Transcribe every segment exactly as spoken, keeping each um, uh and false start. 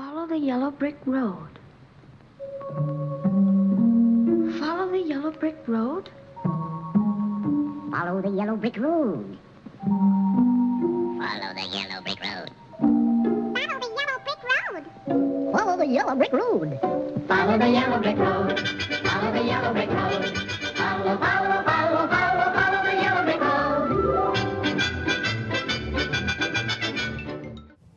Follow the yellow brick road. Follow the yellow brick road. Follow the yellow brick road. Follow the yellow brick road. Follow the yellow brick road. Follow the yellow brick road. Follow the yellow brick road. Follow the yellow brick road. Follow, follow, follow, follow, follow the yellow brick road.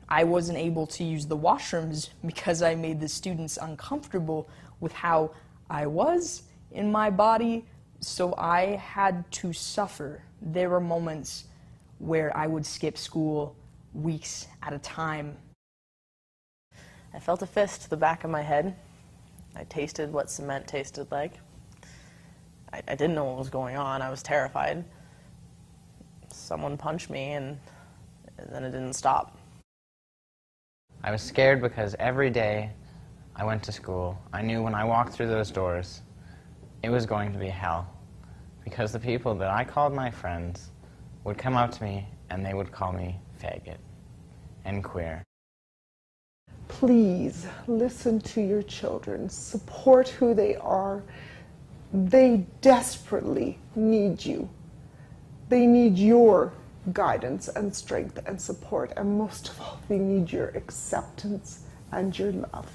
I wasn't able to use the washrooms because I made the students uncomfortable with how I was in my body, so I had to suffer. There were moments where I would skip school weeks at a time. I felt a fist to the back of my head. I tasted what cement tasted like. I, I didn't know what was going on. I was terrified. Someone punched me, and, and then it didn't stop. I was scared because every day I went to school, I knew when I walked through those doors, it was going to be hell, because the people that I called my friends would come up to me and they would call me faggot and queer. Please listen to your children. Support who they are. They desperately need you. They need your guidance and strength and support, and most of all, they need your acceptance and your love.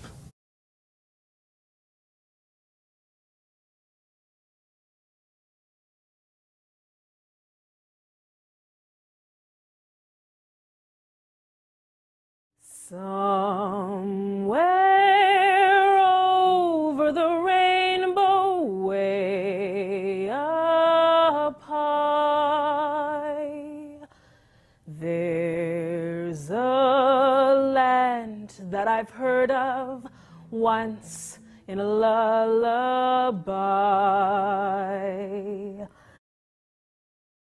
Somewhere over the rainbow, way up high, there's a land that I've heard of once in a lullaby.